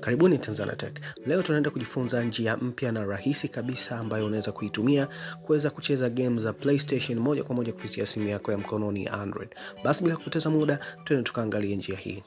Karibuni Tanzania Tech. Leo tunaenda kujifunza njia mpya na rahisi kabisa ambayo unaweza kuitumia kuweza kucheza game za PlayStation moja kwa moja kupitia simu yako ya mkononi Android. Basi bila kupoteza muda, tuende tukaangalie njia hii.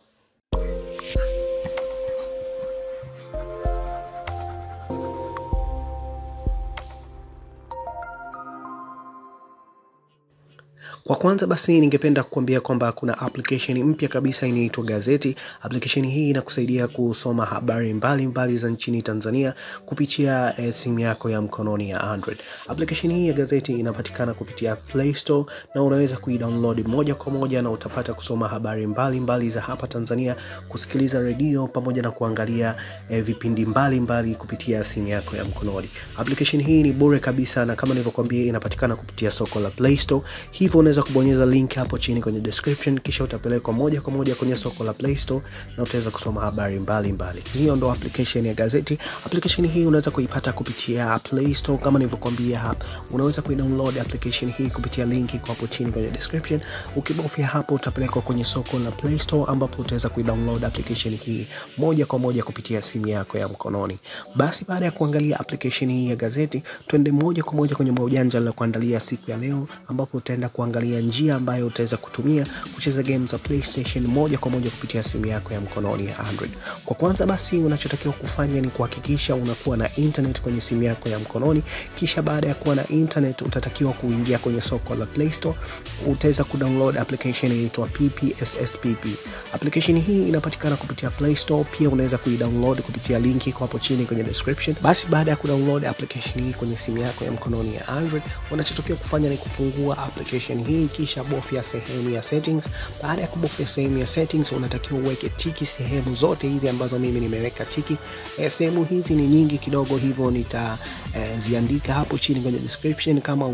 Kwa kwanza basi ningependa kukuambia kwamba kuna application mpya kabisa inaitwa Gazeti. Application hii inakusaidia kusoma habari mbalimbali za nchini Tanzania kupitia simu yako ya mkononi ya Android. Application hii ya Gazeti inapatikana kupitia Play Store na unaweza kuidownload moja kwa moja na utapata kusoma habari mbalimbali za hapa Tanzania, kusikiliza radio pamoja na kuangalia vipindi mbalimbali kupitia simu yako ya mkononi. Application hii ni bure kabisa na kama nilivyokuambia inapatikana kupitia soko la Play Store. Hivyo unaweza kubonyeza link hapo chini kwenye description, kisha utapelekwa moja kwa moja kwenye soko la Play Store na utaweza kusoma habari mbalimbali. Hiyo ndo application ya Gazeti. Application hii unaweza kuipata kupitia Play Store kama nilivyokuambia hapa. Unaweza kuidownload application hii kupitia link iko hapo chini kwenye description. Ukibofya hapo utapelekwa kwenye soko la Play Store ambapo utaweza kuidownload application hii moja kwa moja kupitia simu yako ya mkononi. Basi baada ya kuangalia application hii ya Gazeti, tuende moja kwa moja kwenye Maujanja niliyokuandalia siku ya leo ambapo utaenda kuangalia njia ambayo utaweza kutumia kucheza game za PlayStation moja kwa moja kupitia simu yako ya mkononi ya Android. Kwa kwanza basi unachotakiwa kufanya ni kuhakikisha unakuwa na internet kwenye simu yako ya mkononi. Kisha baada ya kuwa na internet utatakiwa kuingia kwenye soko la Play Store. Utaweza kudownload application inaitwa PPSSPP. Application hii inapatikana kupitia Play Store, pia unaweza kuidownload kupitia linki iko hapo chini kwenye description. Basi baada ya kudownload application hii kwenye simu yako ya mkononi ya Android, unachotakiwa kufanya ni kufungua application hii kisha bofya sehemu ya settings. Baada ya kubofya sehemu ya settings unatakiwa uweke tiki sehemu zote hizi ambazo mimi nimeweka tiki. Sehemu hizi ni nyingi kidogo hivyo nitaziandika hapo chini kwenye description. Kama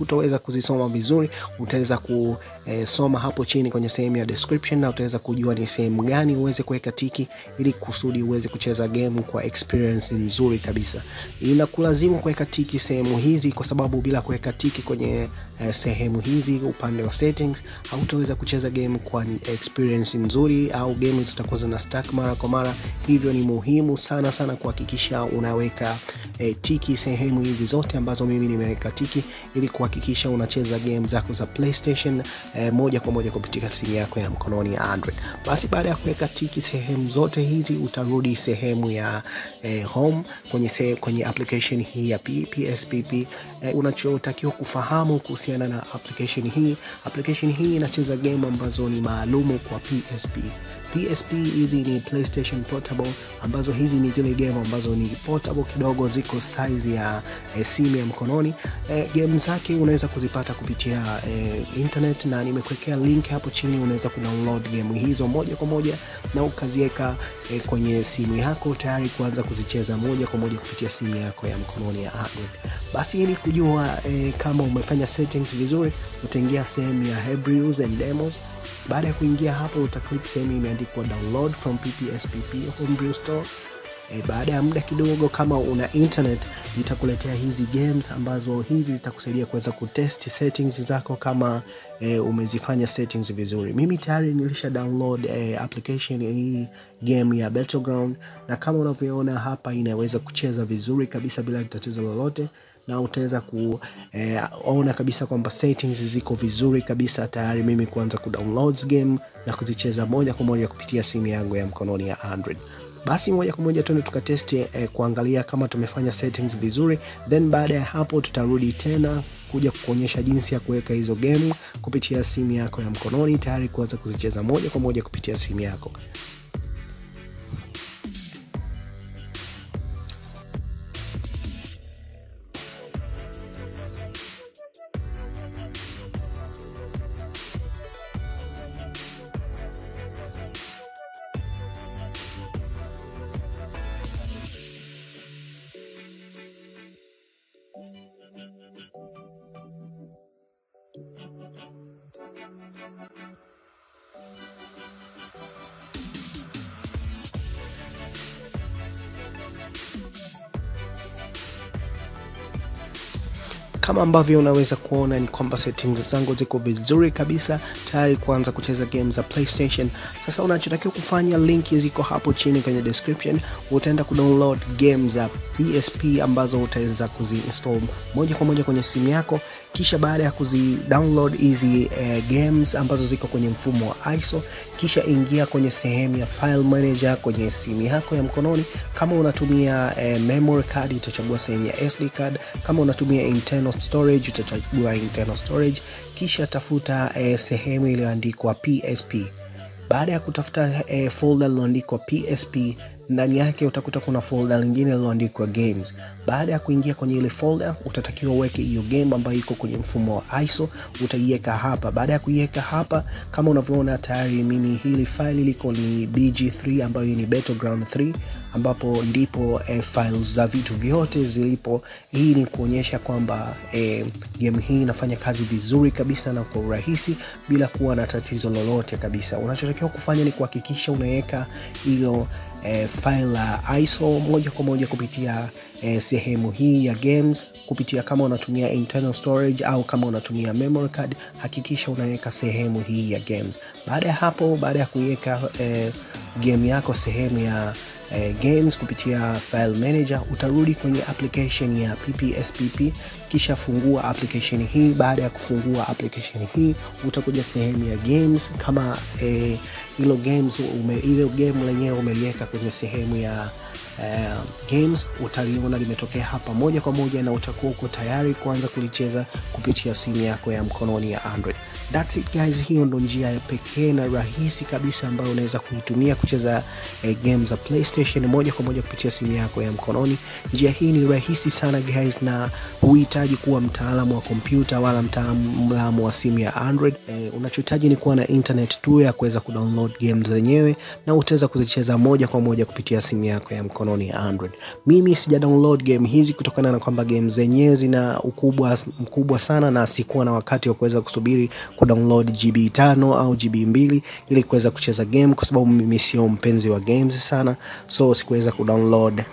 utaweza kuzisoma vizuri utaweza kusoma hapo chini kwenye sehemu ya description na utaweza kujua ni sehemu gani uweze kuweka tiki ili kusudi uweze kucheza game kwa experience nzuri kabisa. Inakulazimu kuweka tiki sehemu hizi kwa sababu bila kuweka tiki kwenye sehemu hizi upande wa settings hautaweza kucheza game kwa experience nzuri au game zitakuwa zina stack mara kwa mara. Hivyo ni muhimu sana sana kuhakikisha unaweka tiki sehemu hizi zote ambazo mimi nimeweka tiki ili kuhakikisha unacheza game zako za PlayStation moja kwa moja kupitia simu yako ya mkononi ya Android. Basi baada ya kuweka tiki sehemu zote hizi utarudi sehemu ya home kwenye application hii ya PSPP. Unachotakiwa kufahamu kuhusiana na application hii. Application hii inacheza game ambazo ni maalumu kwa PSP. PSP hizi ni PlayStation Portable ambazo hizi ni zile game ambazo ni portable kidogo ziko size ya simu ya mkononi. Game zake unaweza kuzipata kupitia internet na nimekuwekea link hapo chini. Unaweza kudownload game hizo moja kwa moja na ukaziweka kwenye simu yako tayari kuanza kuzicheza moja kwa moja kupitia simu yako ya mkononi ya Android. Basi ili kujua kama umefanya settings vizuri utaingia sehemu ya Hebrews and Demos. Baada ya kuingia hapo utaklik sehemu imeandikwa download from PPSPP Homebrew Store. Baada ya muda kidogo kama una internet itakuletea hizi games ambazo hizi zitakusaidia kuweza kutest settings zako kama umezifanya settings vizuri. Mimi tayari nilisha download application hii game ya Battleground na kama unavyoona hapa inaweza kucheza vizuri kabisa bila tatizo lolote na utaweza kuona kabisa kwamba settings ziko vizuri kabisa tayari mimi kuanza kudownload game na kuzicheza moja kwa moja kupitia simu yangu ya mkononi ya Android. Basi moja kwa moja tuende tukatesti kuangalia kama tumefanya settings vizuri, then baada ya hapo tutarudi tena kuja kukuonyesha jinsi ya kuweka hizo game kupitia simu yako ya mkononi tayari kuanza kuzicheza moja kwa moja kupitia simu yako. Kama ambavyo unaweza kuona ni kwamba settings zangu ziko vizuri kabisa, tayari kuanza kucheza games za PlayStation. Sasa unachotakiwa kufanya, linki ziko hapo chini kwenye description, utaenda kudownload games za PSP ambazo utaweza kuziinstall moja kwa moja kwenye simu yako. Kisha baada ya kuzidownload hizi games ambazo ziko kwenye mfumo wa ISO, kisha ingia kwenye sehemu ya file manager kwenye simu yako ya mkononi. Kama unatumia memory card utachagua sehemu ya SD card, kama unatumia internal storage utachagua internal storage, kisha tafuta sehemu iliyoandikwa PSP. Baada ya kutafuta folder iliyoandikwa PSP, ndani yake utakuta kuna folder nyingine iliyoandikwa games. Baada ya kuingia kwenye ile folder, utatakiwa uweke hiyo game ambayo iko kwenye mfumo wa ISO, utaiweka hapa. Baada ya kuiweka hapa, kama unavyoona tayari mimi hili file liko ni BG3 ambayo ni Battleground 3, ambapo ndipo files za vitu vyote zilipo. Hii ni kuonyesha kwamba game hii inafanya kazi vizuri kabisa na kwa urahisi bila kuwa na tatizo lolote kabisa. Unachotakiwa kufanya ni kuhakikisha unaweka hilo file la ISO moja kwa moja kupitia sehemu hii ya games, kupitia kama unatumia internal storage au kama unatumia memory card, hakikisha unaweka sehemu hii ya games. Baada ya hapo, baada ya kuiweka game yako sehemu ya games kupitia file manager, utarudi kwenye application ya PPSPP, kisha fungua application hii. Baada ya kufungua application hii, utakuja sehemu ya games. Kama ile game lenyewe umeliweka kwenye sehemu ya games, utaliona limetokea hapa moja kwa moja na utakuwa uko tayari kuanza kulicheza kupitia simu yako ya mkononi ya Android. That's it guys, hiyo ndo njia ya pekee na rahisi kabisa ambayo unaweza kuitumia kucheza games za PlayStation moja kwa moja kupitia simu yako ya mkononi. Njia hii ni rahisi sana guys, na huhitaji kuwa mtaalamu wa kompyuta wala mtaalamu wa simu ya Android. Unachohitaji ni kuwa na internet tu ya kuweza kudownload games zenyewe, na utaweza kuzicheza moja kwa moja kupitia simu yako ya mkononi. Mimi sija download game hizi kutokana na kwamba game zenyewe zina ukubwa mkubwa sana, na sikuwa na wakati wa kuweza kusubiri kudownload GB 5 au GB 2 ili kuweza kucheza game, kwa sababu mimi sio mpenzi wa games sana. So sikuweza kudownload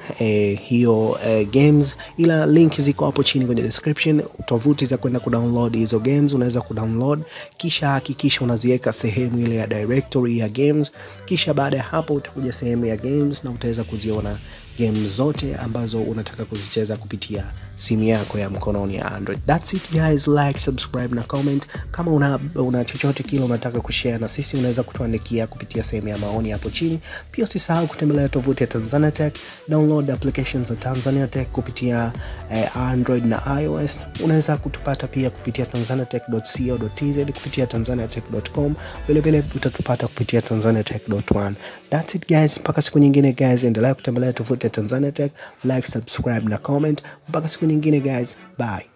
hiyo games, ila link ziko hapo chini kwenye description, tovuti za kwenda kudownload hizo games unaweza kudownload. Kisha hakikisha unaziweka sehemu ile ya directory ya games, kisha baada ya hapo utakuja sehemu ya games na utaweza kuziona games zote ambazo unataka kuzicheza kupitia simu yako ya mkononi ya Android. That's it guys, like, subscribe na comment. Kama una chochote kile unataka kushare na sisi, unaweza kutuandikia kupitia sehemu ya maoni hapo chini. Pia usisahau kutembelea tovuti ya Tanzania Tech, download applications za Tanzania Tech kupitia Android na iOS. Unaweza kutupata pia kupitia tanzanatech.co.tz, kupitia tanzanatech.com, vile vile utatupata kupitia tanzanatech.one. That's it guys, mpaka siku nyingine guys, endelea kutembelea tovuti ya Tanzania Tech, like, subscribe na comment. Mpaka siku nyingine guys, bye.